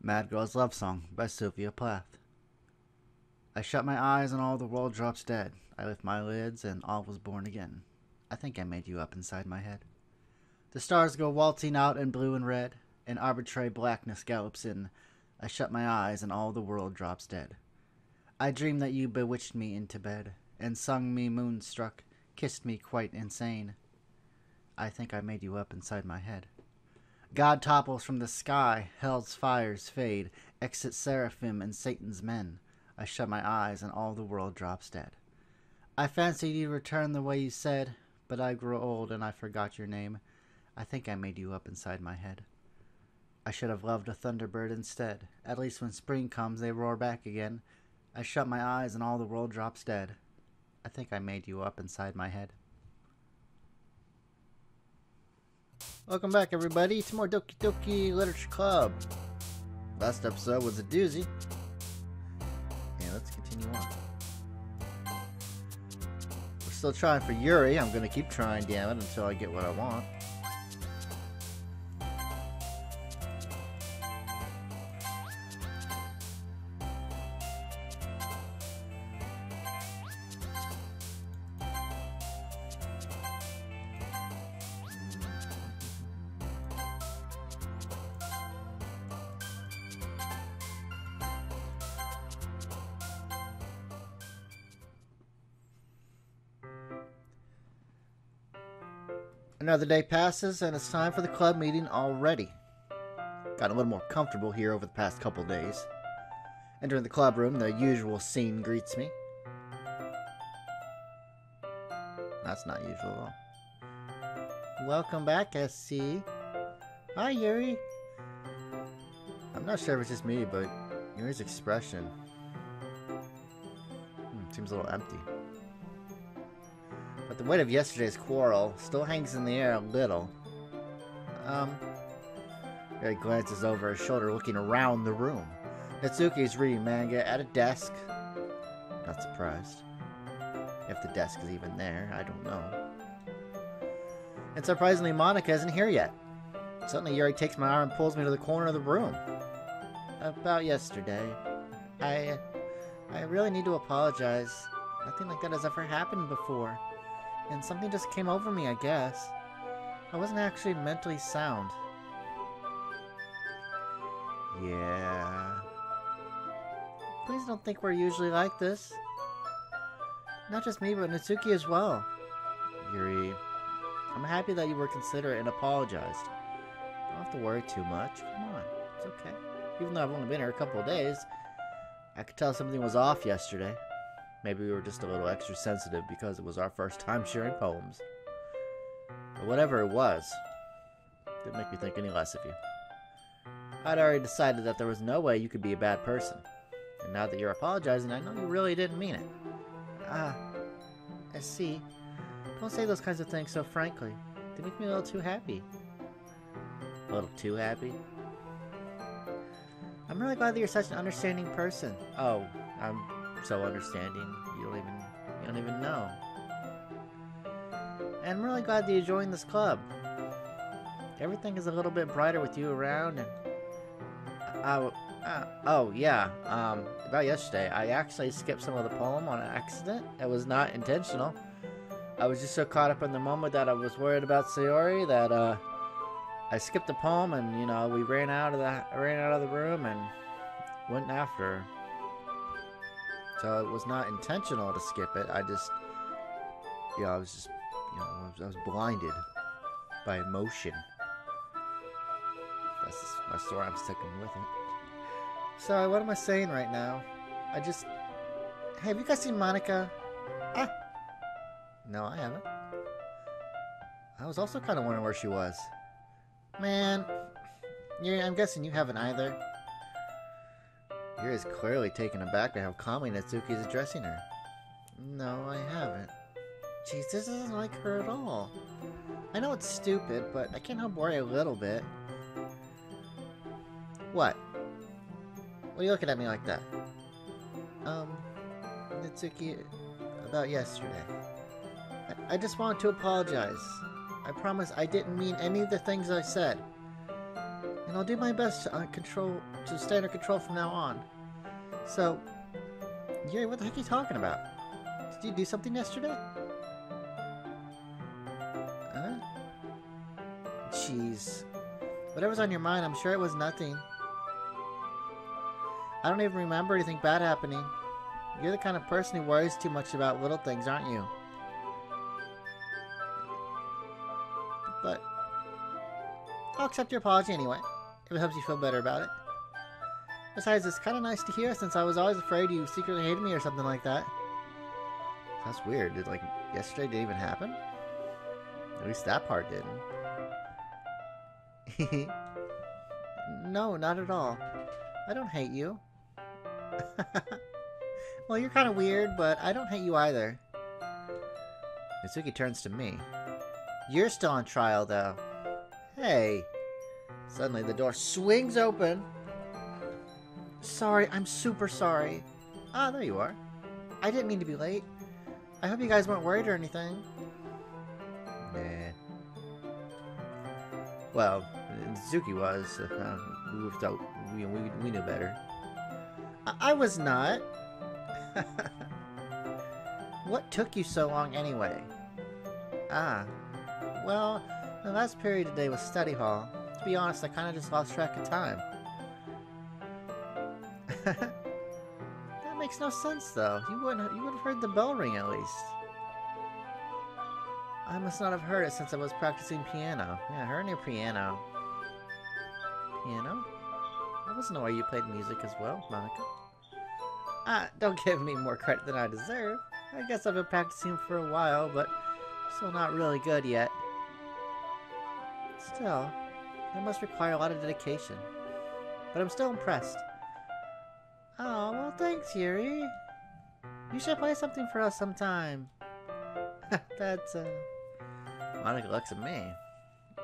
Mad Girl's Love Song by Sylvia Plath. I shut my eyes and all the world drops dead. I lift my lids and all was born again. I think I made you up inside my head. The stars go waltzing out in blue and red. An arbitrary blackness gallops in. I shut my eyes and all the world drops dead. I dreamed that you bewitched me into bed and sung me moonstruck, kissed me quite insane. I think I made you up inside my head. God topples from the sky, hell's fires fade, exit seraphim and Satan's men. I shut my eyes and all the world drops dead. I fancied you'd return the way you said, but I grew old and I forgot your name. I think I made you up inside my head. I should have loved a thunderbird instead. At least when spring comes, they roar back again. I shut my eyes and all the world drops dead. I think I made you up inside my head. Welcome back, everybody, to more Doki Doki Literature Club. Last episode was a doozy. Yeah, let's continue on. We're still trying for Yuri. I'm gonna keep trying, damn it, until I get what I want. Another day passes, and it's time for the club meeting already. Got a little more comfortable here over the past couple days. Entering the club room, the usual scene greets me. That's not usual at all. Welcome back, SC. Hi, Yuri. I'm not sure if it's just me, but Yuri's expression seems a little empty. The weight of yesterday's quarrel still hangs in the air a little. Yuri glances over his shoulder, looking around the room. Natsuki is reading manga at a desk. Not surprised. If the desk is even there, I don't know. And surprisingly, Monika isn't here yet. Suddenly, Yuri takes my arm and pulls me to the corner of the room. About yesterday. I really need to apologize. Nothing like that has ever happened before. And something just came over me, I guess. I wasn't actually mentally sound. Yeah. Please don't think we're usually like this. Not just me, but Natsuki as well. Yuri, I'm happy that you were considerate and apologized. Don't have to worry too much. Come on, it's okay. Even though I've only been here a couple of days, I could tell something was off yesterday. Maybe we were just a little extra sensitive because it was our first time sharing poems. But whatever it was, it didn't make me think any less of you. I'd already decided that there was no way you could be a bad person. And now that you're apologizing, I know you really didn't mean it. I see. Don't say those kinds of things so frankly. They make me a little too happy. A little too happy? I'm really glad that you're such an understanding person. Oh, I'm so understanding, you don't even know. And I'm really glad that you joined this club. Everything is a little bit brighter with you around. And about yesterday, I actually skipped some of the poem on accident. It was not intentional. I was just so caught up in the moment that I was worried about Sayori that I skipped the poem, and you know, we ran out of the room and went after her. So it was not intentional to skip it. I was blinded by emotion. That's my story. I'm sticking with it. So what am I saying right now? Hey, have you guys seen Monika? Ah, no, I haven't. I was also kind of wondering where she was. Man, I'm guessing you haven't either. Yuri is clearly taken aback by how calmly Natsuki is addressing her. No, I haven't. Jeez, this isn't like her at all. I know it's stupid, but I can't help worry a little bit. What? What are you looking at me like that? Natsuki, about yesterday. I just wanted to apologize. I promise I didn't mean any of the things I said. and I'll do my best to stay under control from now on. So, Yuri, what the heck are you talking about? Did you do something yesterday? Huh? Jeez. Whatever's on your mind, I'm sure it was nothing. I don't even remember anything bad happening. You're the kind of person who worries too much about little things, aren't you? But I'll accept your apology anyway, if it helps you feel better about it. Besides, it's kind of nice to hear since I was always afraid you secretly hated me or something like that. That's weird. Did, like, yesterday didn't even happen? At least that part didn't. No, not at all. I don't hate you. Well, you're kind of weird, but I don't hate you either. Natsuki turns to me. You're still on trial, though. Hey. Suddenly, the door swings open. Sorry, I'm super sorry. Ah, there you are. I didn't mean to be late. I hope you guys weren't worried or anything. Nah. Well, Natsuki was. We thought we knew better. I was not. What took you so long anyway? Ah, well, the last period today was study hall. To be honest, I kind of just lost track of time. That makes no sense, though. You would have heard the bell ring at least. I must not have heard it since I was practicing piano. Yeah, her and your piano. Piano? I wasn't aware you played music as well, Monika. Ah, don't give me more credit than I deserve. I guess I've been practicing for a while, but still not really good yet. Still, that must require a lot of dedication. But I'm still impressed. Oh, well thanks, Yuri. You should play something for us sometime. That's, Monika looks at me.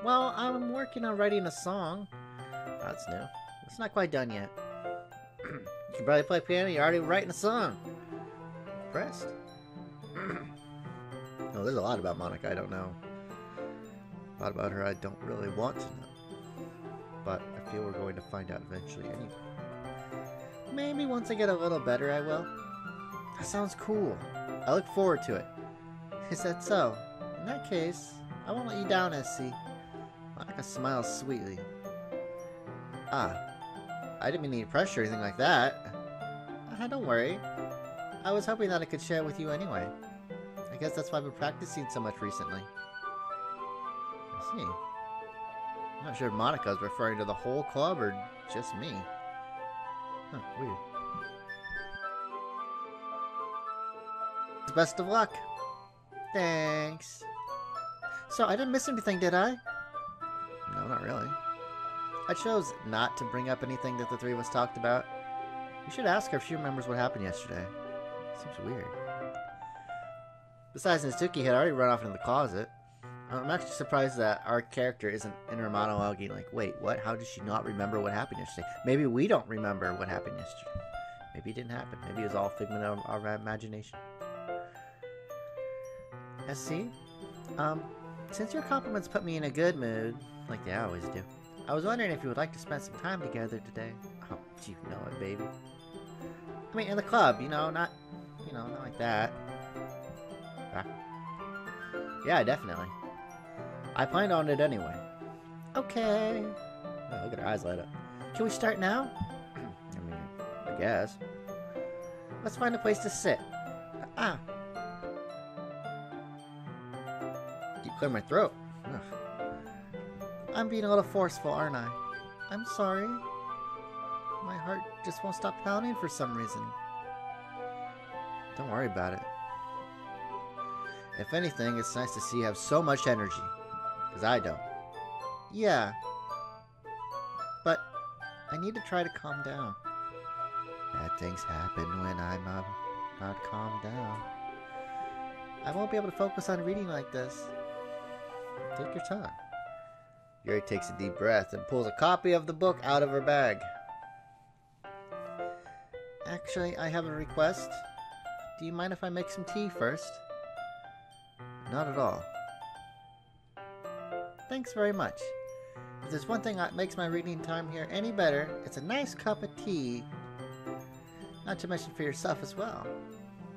Well, I'm working on writing a song. Oh, that's new. It's not quite done yet. You can probably play piano, you're already writing a song. Impressed. No, there's a lot about Monika I don't know. A lot about her I don't really want to know. But I feel we're going to find out eventually anyway. Maybe once I get a little better I will. That sounds cool. I look forward to it. Is that so? In that case, I won't let you down, SC. Monika smiles sweetly. Ah. I didn't mean any pressure or anything like that. Don't worry. I was hoping that I could share with you anyway. I guess that's why I've been practicing so much recently. I see. I'm not sure if Monika is referring to the whole club or just me. Huh, weird. Best of luck. Thanks. So, I didn't miss anything, did I? No, not really. I chose not to bring up anything that the three of us talked about. You should ask her if she remembers what happened yesterday. Seems weird. Besides, Natsuki had already run off into the closet. I'm actually surprised that our character isn't in her monologuing like, wait, what? How did she not remember what happened yesterday? Maybe we don't remember what happened yesterday. Maybe it didn't happen. Maybe it was all figment of our imagination. SC? Since your compliments put me in a good mood, like they always do, I was wondering if you would like to spend some time together today. Oh, you know it, baby. I mean, in the club, you know, not like that. Yeah, definitely. I planned on it anyway. Okay. Oh, look at her eyes light up. Can we start now? I mean, I guess. Let's find a place to sit. Ah. You clear my throat. Ugh. I'm being a little forceful, aren't I? I'm sorry. My heart just won't stop pounding for some reason. Don't worry about it. If anything, it's nice to see you have so much energy. Because I don't. Yeah. But I need to try to calm down. Bad things happen when I'm not calmed down. I won't be able to focus on reading like this. Take your time. Yuri takes a deep breath and pulls a copy of the book out of her bag. Actually, I have a request. Do you mind if I make some tea first? Not at all. Thanks very much. If there's one thing that makes my reading time here any better, it's a nice cup of tea. Not to mention for yourself as well.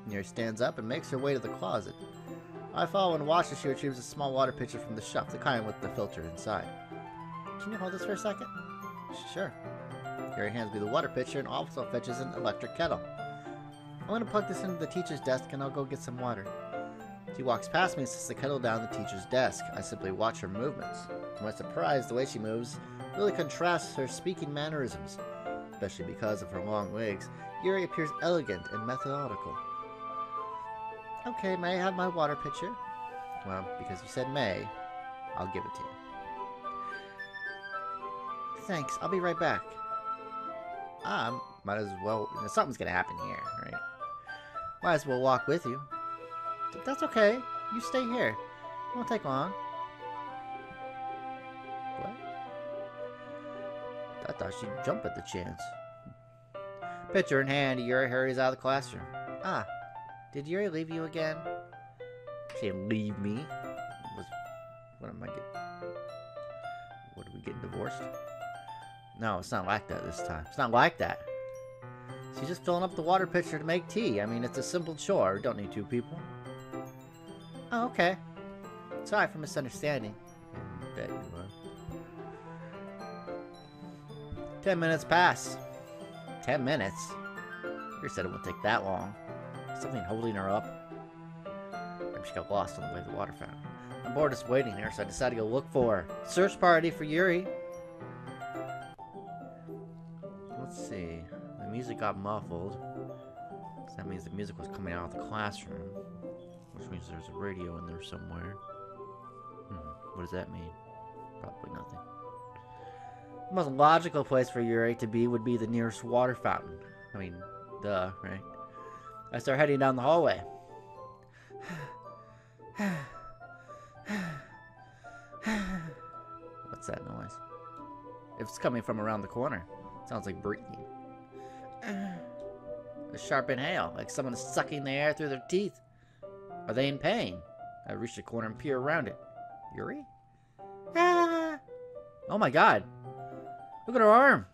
Yuri stands up and makes her way to the closet. I follow and watch as she retrieves a small water pitcher from the shelf, the kind with the filter inside. Can you hold this for a second? Sure. Yuri hands me the water pitcher and also fetches an electric kettle. I'm going to plug this into the teacher's desk and I'll go get some water. She walks past me and sets the kettle down the teacher's desk. I simply watch her movements. To my surprise, the way she moves really contrasts her speaking mannerisms. Especially because of her long wigs, Yuri appears elegant and methodical. Okay, may I have my water pitcher? Well, because you said may, I'll give it to you. Thanks, I'll be right back. Might as well, you know, something's gonna happen here, right? Might as well walk with you. That's okay, you stay here. It won't take long. I thought she'd jump at the chance. Pitcher in hand, Yuri hurries out of the classroom. Ah, did Yuri leave you again? She didn't leave me. What, are we getting divorced? No, it's not like that this time. It's not like that. She's just filling up the water pitcher to make tea. I mean, it's a simple chore. We don't need two people. Oh, okay. Sorry for misunderstanding. I bet you were. 10 minutes pass. 10 minutes? Yuri said it won't take that long. Something holding her up. Maybe she got lost on the way to the water fountain. I'm bored just waiting there, so I decided to go look for her. Search party for Yuri. Let's see. The music got muffled. So that means the music was coming out of the classroom. Which means there's a radio in there somewhere. What does that mean? Probably nothing. The most logical place for Yuri to be would be the nearest water fountain. I mean, duh, right? I start heading down the hallway. What's that noise? If it's coming from around the corner, it sounds like breathing. A sharp inhale, like someone is sucking the air through their teeth. Are they in pain? I reach the corner and peer around it. Yuri? Ah! Oh my god! Look at her arm!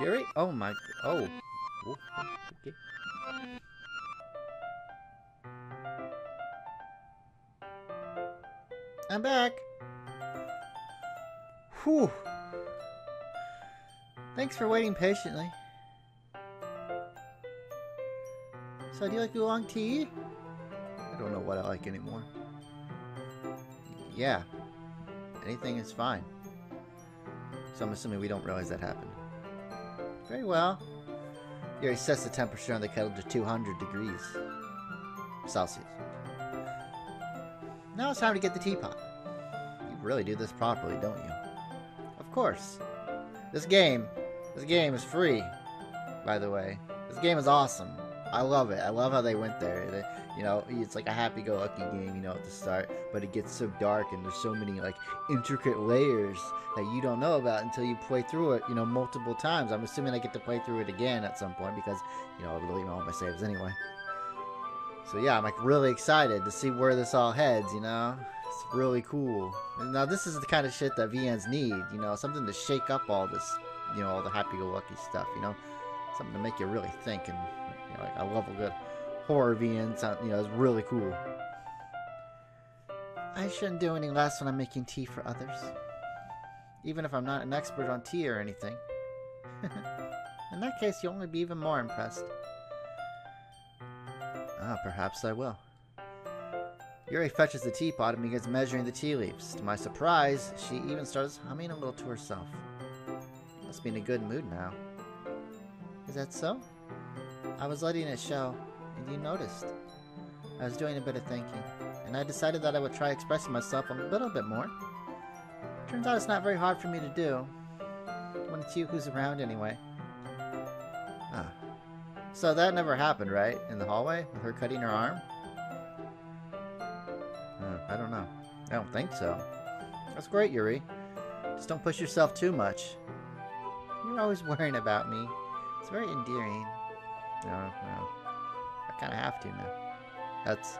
Yuri? Oh my... Oh. Okay. I'm back! Whew! Thanks for waiting patiently. So, do you like oolong tea? I don't know what I like anymore. Yeah. Anything is fine. So I'm assuming we don't realize that happened. Very well. Yuri sets the temperature on the kettle to 200 degrees Celsius. Now it's time to get the teapot. You really do this properly, don't you? Of course. This game is free, by the way. This game is awesome. I love it. I love how they went there. You know, it's like a happy-go-lucky game, you know, at the start, but it gets so dark and there's so many, like, intricate layers that you don't know about until you play through it, you know, multiple times. I'm assuming I get to play through it again at some point because, you know, I'll delete all my saves anyway. So, yeah, I'm, like, really excited to see where this all heads, you know? It's really cool. Now, this is the kind of shit that VNs need, you know, something to shake up all this, you know, all the happy-go-lucky stuff, you know? Something to make you really think, and, you know, like, I love a good... horror VN sound, you know, is really cool. I shouldn't do any less when I'm making tea for others. Even if I'm not an expert on tea or anything. In that case, you'll only be even more impressed. Ah, perhaps I will. Yuri fetches the teapot and begins measuring the tea leaves. To my surprise, she even starts humming a little to herself. Must be in a good mood now. Is that so? I was letting it show. And you noticed. I was doing a bit of thinking, and I decided that I would try expressing myself a little bit more. Turns out it's not very hard for me to do, when it's you who's around anyway. Ah. So that never happened, right? In the hallway? With her cutting her arm? I don't know. I don't think so. That's great, Yuri. Just don't push yourself too much. You're always worrying about me. It's very endearing. No. Kind of have to now. That's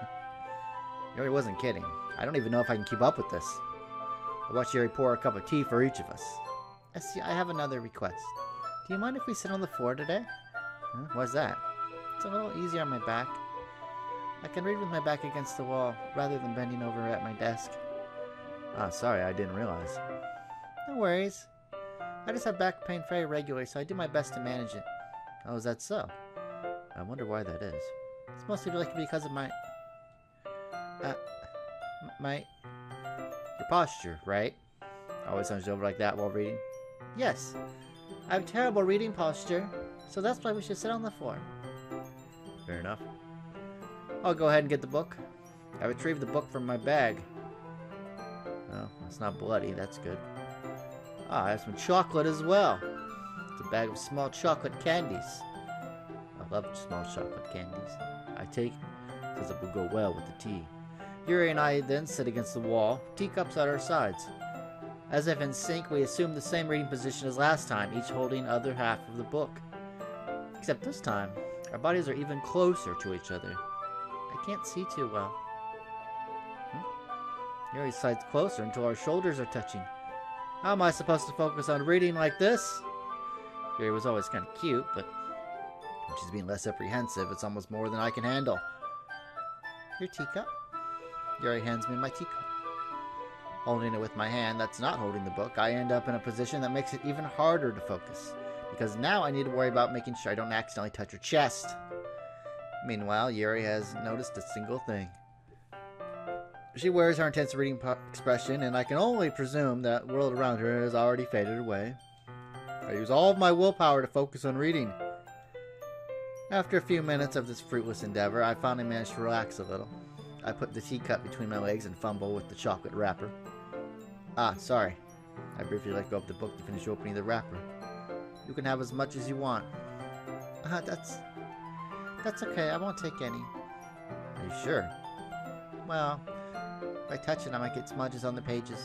Yuri wasn't kidding. I don't even know if I can keep up with this. I watched Yuri pour a cup of tea for each of us. SC, I have another request. Do you mind if we sit on the floor today? Huh? Why's that? It's a little easier on my back. I can read with my back against the wall rather than bending over at my desk. Ah, sorry, I didn't realize. No worries. I just have back pain very regularly, so I do my best to manage it. Oh, is that so? I wonder why that is. It's mostly likely because of my... Your posture, right? Always hunched over like that while reading. Yes. I have terrible reading posture, so that's why we should sit on the floor. Fair enough. I'll go ahead and get the book. I retrieved the book from my bag. Oh, it's not bloody. That's good. Ah, I have some chocolate as well. It's a bag of small chocolate candies. I love small chocolate candies. I take it because it will go well with the tea. Yuri and I then sit against the wall, teacups at our sides. As if in sync, we assume the same reading position as last time, each holding the other half of the book. Except this time, our bodies are even closer to each other. I can't see too well. Yuri slides closer until our shoulders are touching. How am I supposed to focus on reading like this? Yuri was always kind of cute, but when she's being less apprehensive, it's almost more than I can handle. Your teacup? Yuri hands me my teacup. Holding it with my hand that's not holding the book, I end up in a position that makes it even harder to focus, because now I need to worry about making sure I don't accidentally touch her chest. Meanwhile, Yuri has noticed a single thing. She wears her intense reading expression, and I can only presume that the world around her has already faded away. I use all of my willpower to focus on reading. After a few minutes of this fruitless endeavor, I finally manage to relax a little. I put the teacup between my legs and fumble with the chocolate wrapper. Ah, sorry. I briefly let go of the book to finish opening the wrapper. You can have as much as you want. Ah, that's okay. I won't take any. Are you sure? Well, if I touch it, I might get smudges on the pages.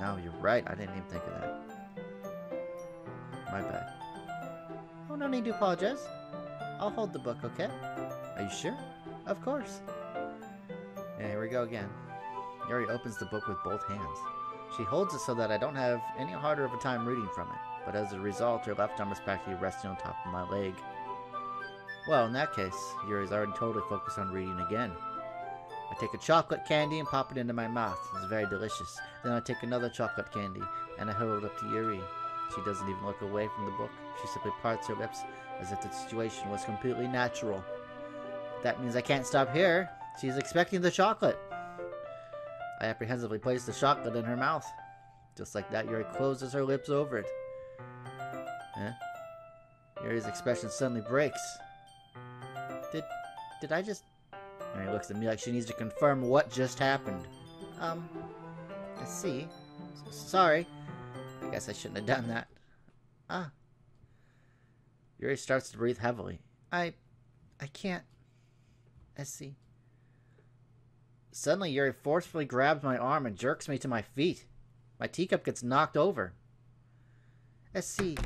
No, you're right. I didn't even think of that. My bad. Oh, no need to apologize. I'll hold the book, okay? Are you sure? Of course. And here we go again. Yuri opens the book with both hands. She holds it so that I don't have any harder of a time reading from it, but as a result, her left arm is practically resting on top of my leg. Well, in that case, Yuri's already totally focused on reading again. I take a chocolate candy and pop it into my mouth. It's very delicious. Then I take another chocolate candy, and I hold it up to Yuri. She doesn't even look away from the book. She simply parts her lips as if the situation was completely natural. That means I can't stop here. She's expecting the chocolate. I apprehensively place the chocolate in her mouth. Just like that, Yuri closes her lips over it. Huh? Yuri's expression suddenly breaks. Did I just... Yuri looks at me like she needs to confirm what just happened. I see. Sorry. I guess I shouldn't have done that. Ah. Yuri starts to breathe heavily. I can't... I see. Suddenly, Yuri forcefully grabs my arm and jerks me to my feet. My teacup gets knocked over. SC.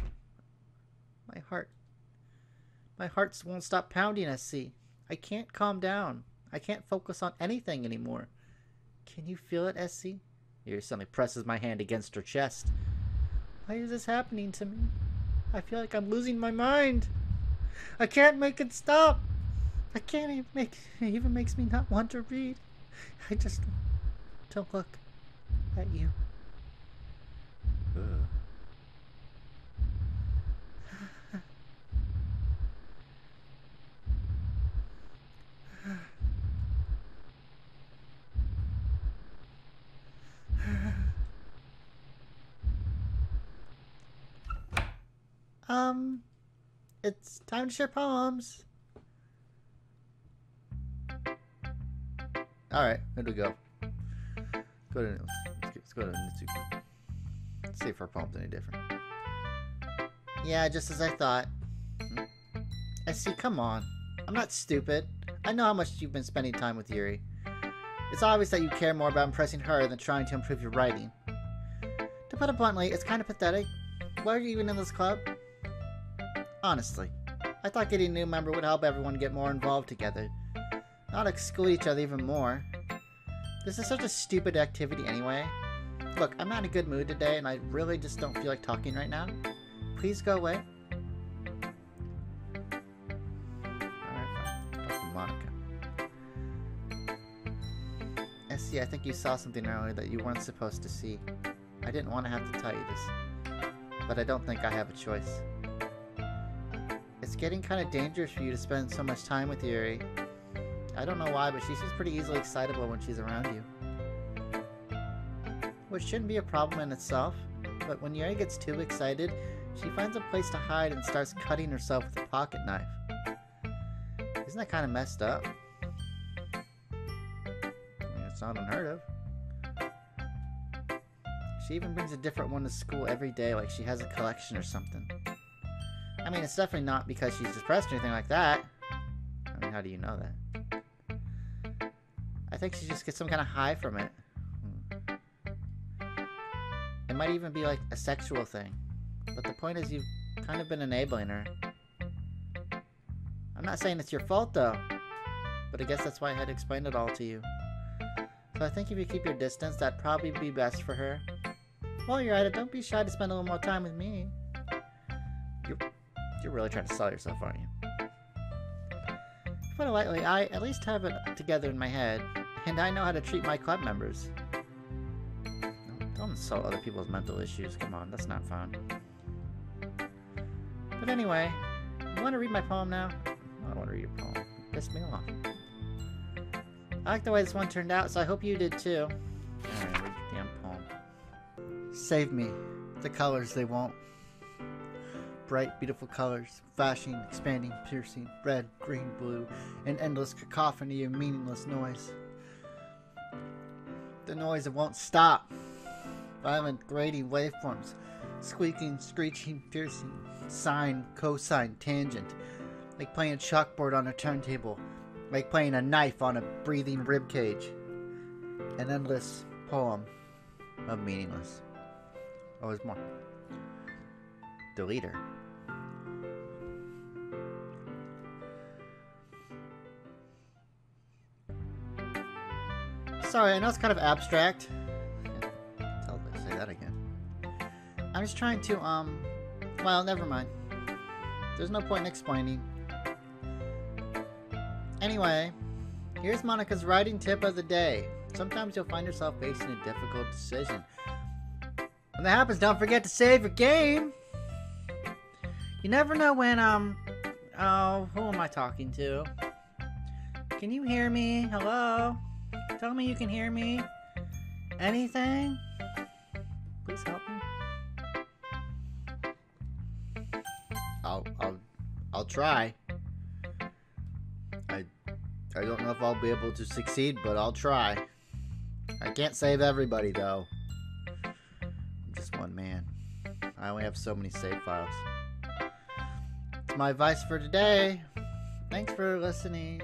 My heart won't stop pounding, SC. I can't calm down. I can't focus on anything anymore. Can you feel it, SC? Yuri suddenly presses my hand against her chest. Why is this happening to me? I feel like I'm losing my mind. I can't make it stop. I can't even make it. It even makes me not want to read. I just don't look at you. It's time to share poems. Alright, here we go. Let's go to Natsuki. Let's see if our poem's any different. Yeah, just as I thought. SC, come on. I'm not stupid. I know how much you've been spending time with Yuri. It's obvious that you care more about impressing her than trying to improve your writing. To put it bluntly, it's kind of pathetic. Why are you even in this club? Honestly, I thought getting a new member would help everyone get more involved together. Not exclude each other even more. This is such a stupid activity anyway. Look, I'm not in a good mood today and I really just don't feel like talking right now. Please go away. Alright, fine. Dr. Monika. SC, I think you saw something earlier that you weren't supposed to see. I didn't want to have to tell you this, but I don't think I have a choice. It's getting kind of dangerous for you to spend so much time with Yuri. I don't know why, but she seems pretty easily excitable when she's around you. Which shouldn't be a problem in itself, but when Yuri gets too excited, she finds a place to hide and starts cutting herself with a pocket knife. Isn't that kind of messed up? I mean, it's not unheard of. She even brings a different one to school every day, like she has a collection or something. I mean, it's definitely not because she's depressed or anything like that. I mean, how do you know that? I think she just gets some kind of high from it. It might even be like a sexual thing, but the point is you've kind of been enabling her. I'm not saying it's your fault though, but I guess that's why I had explained it all to you. So I think if you keep your distance, that'd probably be best for her. While you're at it, don't be shy to spend a little more time with me. You're really trying to sell yourself, aren't you? To put it lightly, I at least have it together in my head, and I know how to treat my club members. Don't insult other people's mental issues, come on, that's not fun. But anyway, you want to read my poem now? I don't want to read your poem. It pissed me off. I like the way this one turned out, so I hope you did too. Alright, read your damn poem. Save me. The colors, they won't. Bright, beautiful colors, flashing, expanding, piercing, red, green, blue, an endless cacophony of meaningless noise. The noise that won't stop. Violent, grating waveforms, squeaking, screeching, piercing, sine, cosine, tangent, like playing a chalkboard on a turntable, like playing a knife on a breathing ribcage. An endless poem of meaningless. Oh, there's more. The leader. Sorry, I know it's kind of abstract. I'll say that again. I'm just trying to, well, never mind. There's no point in explaining. Anyway, here's Monika's writing tip of the day. Sometimes you'll find yourself facing a difficult decision. When that happens, don't forget to save your game! You never know when, oh, who am I talking to? Can you hear me? Hello? Tell me you can hear me. Anything? Please help me. I'll try. I don't know if I'll be able to succeed, but I'll try. I can't save everybody, though. I'm just one man. I only have so many save files. That's my advice for today. Thanks for listening.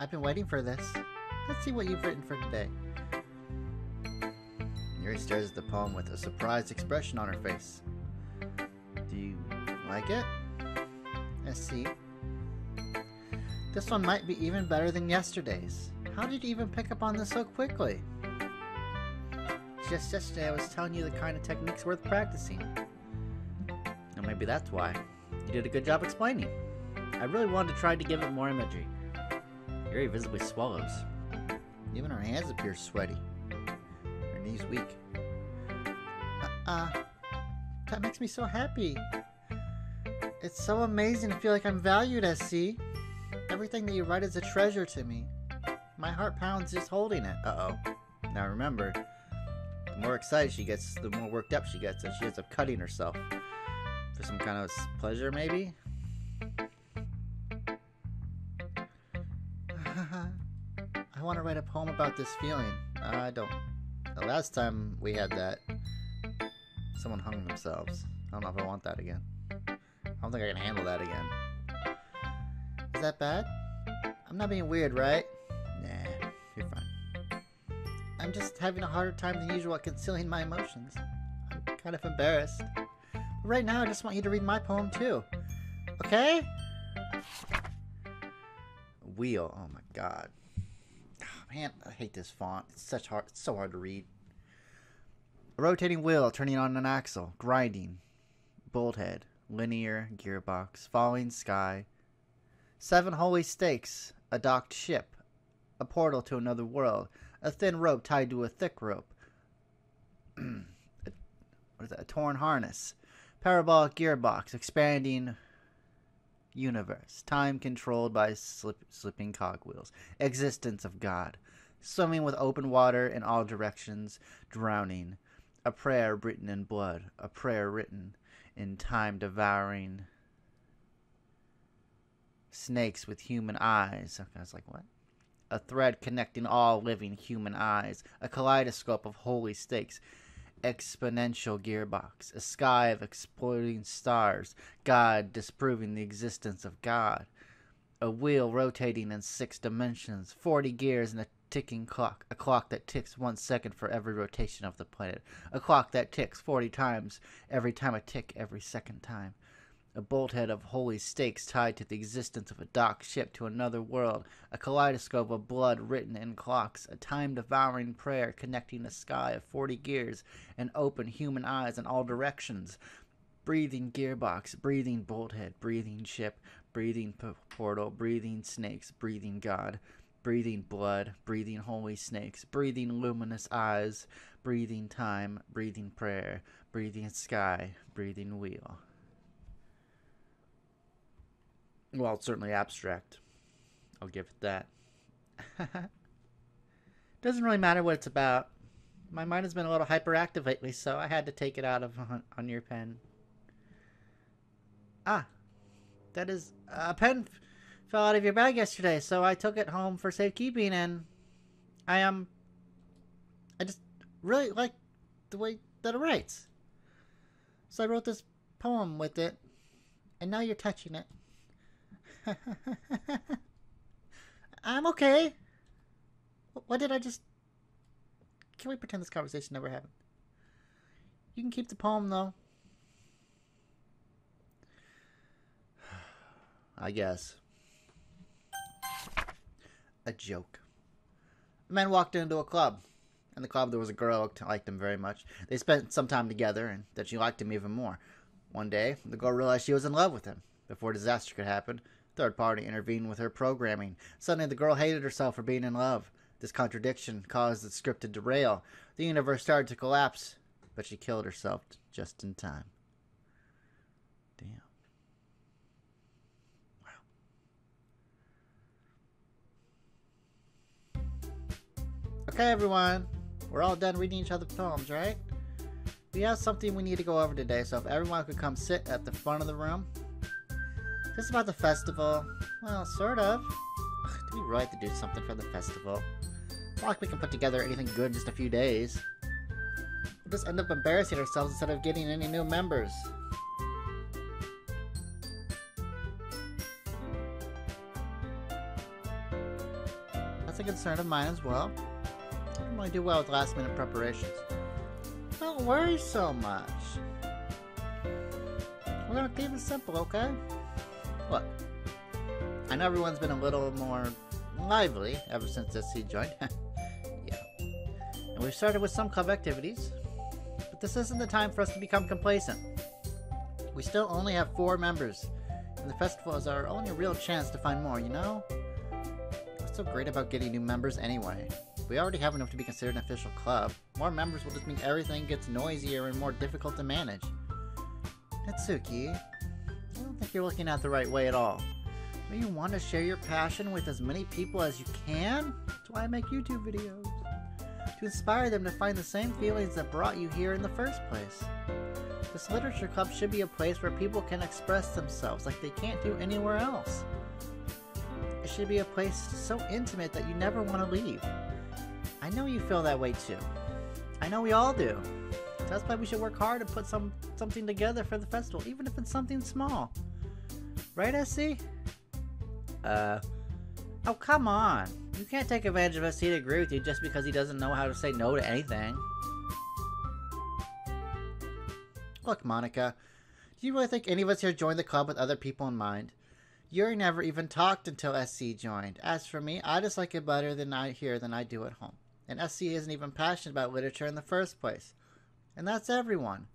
I've been waiting for this. Let's see what you've written for today. Yuri stares at the poem with a surprised expression on her face. Do you like it? SC. This one might be even better than yesterday's. How did you even pick up on this so quickly? Just yesterday I was telling you the kind of techniques worth practicing. And maybe that's why. You did a good job explaining. I really wanted to try to give it more imagery. Yuri visibly swallows. Even her hands appear sweaty. He's weak. That makes me so happy. It's so amazing to feel like I'm valued, SC. Everything that you write is a treasure to me. My heart pounds just holding it. Uh-oh. Now remember, the more excited she gets, the more worked up she gets, and she ends up cutting herself. For some kind of pleasure, maybe? I want to write a poem about this feeling. I don't. The last time we had that, someone hung themselves. I don't know if I want that again. I don't think I can handle that again. Is that bad? I'm not being weird, right? Nah, you're fine. I'm just having a harder time than usual at concealing my emotions. I'm kind of embarrassed. But right now, I just want you to read my poem too. Okay? Wheel. Oh my god. Oh, man, I hate this font. It's so hard to read. A rotating wheel turning on an axle, grinding, bolthead, linear gearbox, falling sky, 7 holy stakes, a docked ship, a portal to another world, a thin rope tied to a thick rope, a torn harness, parabolic gearbox, expanding universe, time controlled by slipping cogwheels, existence of God, swimming with open water in all directions, drowning, a prayer written in blood, a prayer written in time, devouring snakes with human eyes. I was like, what? A thread connecting all living human eyes, a kaleidoscope of holy stakes, exponential gearbox, a sky of exploding stars, God disproving the existence of God, a wheel rotating in 6 dimensions, 40 gears and a ticking clock, a clock that ticks 1 second for every rotation of the planet, a clock that ticks 40 times, every time a tick, every second time, a bolthead of holy stakes tied to the existence of a docked ship to another world, a kaleidoscope of blood written in clocks, a time-devouring prayer connecting a sky of 40 gears and open human eyes in all directions, breathing gearbox, breathing bolthead, breathing ship, breathing portal, breathing snakes, breathing God, breathing blood, breathing holy snakes, breathing luminous eyes, breathing time, breathing prayer, breathing sky, breathing wheel. Well, it's certainly abstract. I'll give it that. Doesn't really matter what it's about. My mind has been a little hyperactive lately, so I had to take it out of on your pen. Ah, that is a pen. Fell out of your bag yesterday, so I took it home for safekeeping, and I just really like the way that it writes. So I wrote this poem with it, and now you're touching it. I'm okay. What did I just... Can we pretend this conversation never happened? You can keep the poem, though. I guess. A joke. A man walked into a club. In the club there was a girl who liked him very much. They spent some time together, and that she liked him even more. One day, the girl realized she was in love with him. Before disaster could happen, third party intervened with her programming. Suddenly the girl hated herself for being in love. This contradiction caused the script to derail. The universe started to collapse, but she killed herself just in time. Damn. Okay, everyone, we're all done reading each other's poems, right? We have something we need to go over today, so if everyone could come sit at the front of the room. Just about the festival. Well, sort of. Ugh, do we really have to do something for the festival? It's not like we can put together anything good in just a few days. We'll just end up embarrassing ourselves instead of getting any new members. That's a concern of mine as well. I really do well with last minute preparations. Don't worry so much. We're gonna keep it simple, okay? Look, I know everyone's been a little more lively ever since SC joined. Yeah. And we've started with some club activities, but this isn't the time for us to become complacent. We still only have 4 members, and the festival is our only real chance to find more, you know? What's so great about getting new members anyway? We already have enough to be considered an official club. More members will just mean everything gets noisier and more difficult to manage. Natsuki, I don't think you're looking at it the right way at all. Do you want to share your passion with as many people as you can? That's why I make YouTube videos. To inspire them to find the same feelings that brought you here in the first place. This literature club should be a place where people can express themselves like they can't do anywhere else. It should be a place so intimate that you never want to leave. I know you feel that way too. I know we all do. So that's why we should work hard and put something together for the festival, even if it's something small. Right, SC? Oh, come on. You can't take advantage of SC to agree with you just because he doesn't know how to say no to anything. Look, Monika, do you really think any of us here joined the club with other people in mind? Yuri never even talked until SC joined. As for me, I just like it better than I do at home. And SC isn't even passionate about literature in the first place. And that's everyone.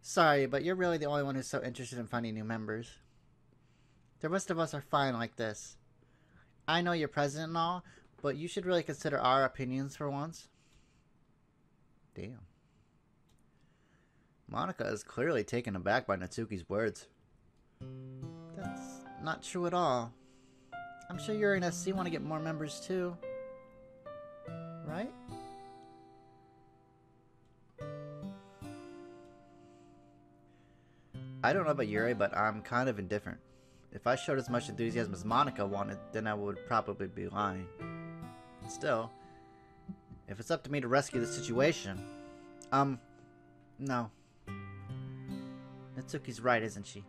Sorry, but you're really the only one who's so interested in finding new members. The rest of us are fine like this. I know you're president and all, but you should really consider our opinions for once. Damn. Monika is clearly taken aback by Natsuki's words. That's not true at all. I'm sure Yuri and SC want to get more members too. Right? I don't know about Yuri, but I'm kind of indifferent. If I showed as much enthusiasm as Monika wanted, then I would probably be lying. Still, if it's up to me to rescue the situation... no. Natsuki's right, isn't she?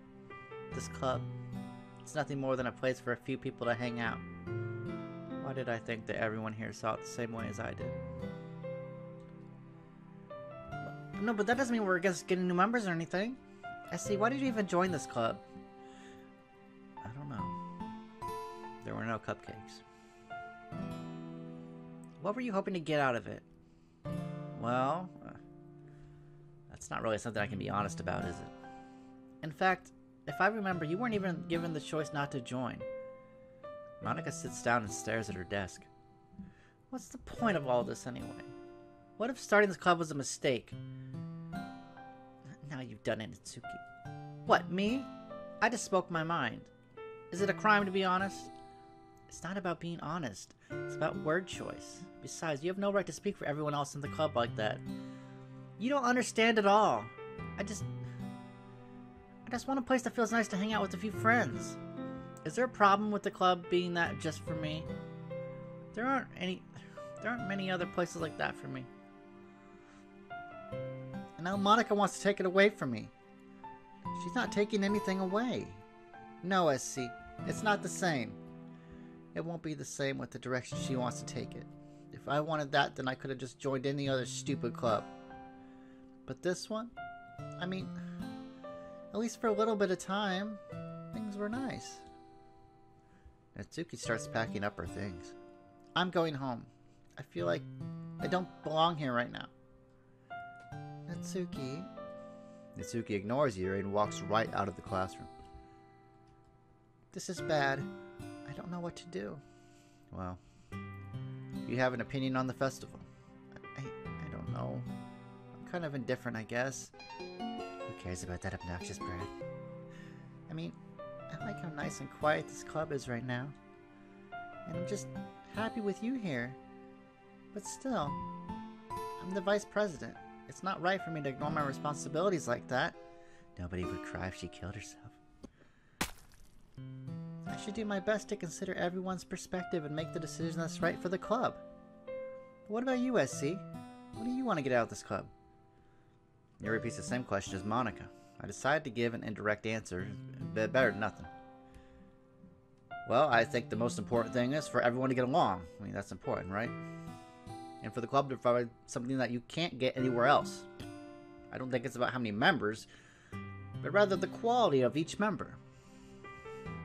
This club, it's nothing more than a place for a few people to hang out. Why did I think that everyone here saw it the same way as I did? No, but that doesn't mean we're against getting new members or anything. SC, why did you even join this club? I don't know. There were no cupcakes. What were you hoping to get out of it? Well, that's not really something I can be honest about, is it? In fact, if I remember, you weren't even given the choice not to join. Monika sits down and stares at her desk. What's the point of all this anyway? What if starting this club was a mistake? Now you've done it, Natsuki. What, me? I just spoke my mind. Is it a crime to be honest? It's not about being honest. It's about word choice. Besides, you have no right to speak for everyone else in the club like that. You don't understand at all. I just want a place that feels nice to hang out with a few friends. Is there a problem with the club being that just for me? There aren't many other places like that for me. And now Monika wants to take it away from me. She's not taking anything away. No, SC. It's not the same. It won't be the same with the direction she wants to take it. If I wanted that, then I could have just joined any other stupid club. But this one? I mean, at least for a little bit of time, things were nice. Natsuki starts packing up her things. I'm going home. I feel like I don't belong here right now. Natsuki... Natsuki ignores Yuri and walks right out of the classroom. This is bad. I don't know what to do. Well, you have an opinion on the festival. I don't know. I'm kind of indifferent, I guess. Who cares about that obnoxious brat? I mean, I like how nice and quiet this club is right now. And I'm just happy with you here. But still, I'm the vice president. It's not right for me to ignore my responsibilities like that. Nobody would cry if she killed herself. I should do my best to consider everyone's perspective and make the decision that's right for the club. But what about you, SC? What do you want to get out of this club? Yuri repeats the same question as Monika. I decided to give an indirect answer, better than nothing. Well, I think the most important thing is for everyone to get along. I mean, that's important, right? And for the club to provide something that you can't get anywhere else. I don't think it's about how many members, but rather the quality of each member.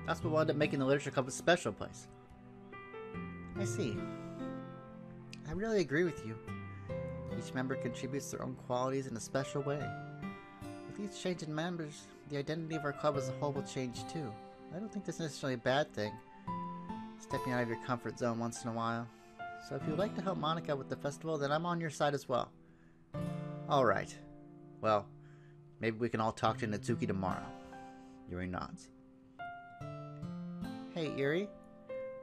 That's what wound up making the Literature Club a special place. I see. I really agree with you. Each member contributes their own qualities in a special way. With each change in members, the identity of our club as a whole will change too. I don't think that's necessarily a bad thing, stepping out of your comfort zone once in a while. So if you'd like to help Monika with the festival, then I'm on your side as well. Alright. Well, maybe we can all talk to Natsuki tomorrow. Yuri nods. Hey, Yuri.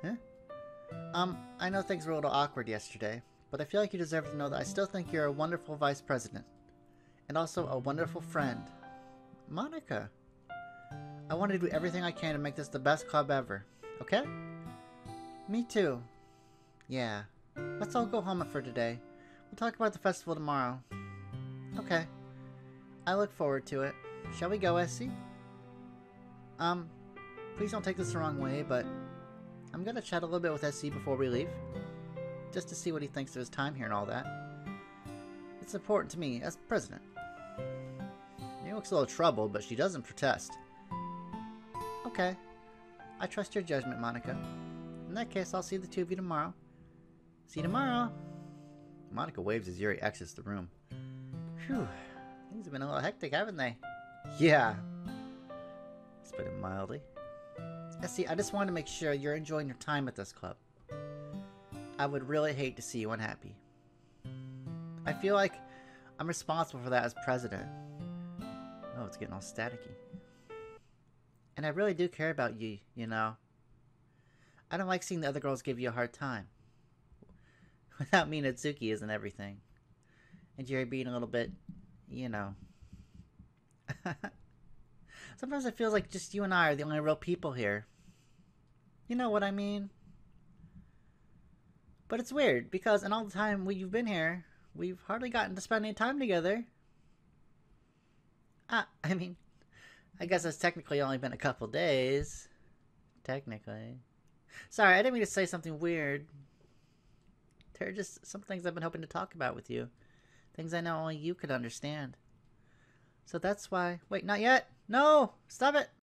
Huh? I know things were a little awkward yesterday, but I feel like you deserve to know that I still think you're a wonderful vice president. And also a wonderful friend. Monika. I want to do everything I can to make this the best club ever. Okay? Me too. Yeah. Let's all go home for today. We'll talk about the festival tomorrow. Okay. I look forward to it. Shall we go, SC? Please don't take this the wrong way, but I'm gonna chat a little bit with SC before we leave. Just to see what he thinks of his time here and all that. It's important to me as president. Stomach's a little troubled, but she doesn't protest. Okay. I trust your judgment, Monika. In that case, I'll see the two of you tomorrow. See you tomorrow. Monika waves as Yuri exits the room. Phew. Things have been a little hectic, haven't they? Yeah. Let's put it mildly. SC, I just want to make sure you're enjoying your time at this club. I would really hate to see you unhappy. I feel like I'm responsible for that as president. Oh, it's getting all staticky. And I really do care about you, you know. I don't like seeing the other girls give you a hard time. Without me, Natsuki isn't everything. And Yuri being a little bit, you know. Sometimes it feels like just you and I are the only real people here. You know what I mean? But it's weird, because in all the time you've been here, we've hardly gotten to spend any time together. I mean, I guess it's technically only been a couple days. Technically. Sorry, I didn't mean to say something weird. There are just some things I've been hoping to talk about with you. Things I know only you could understand. So that's why... Wait, not yet! No! Stop it!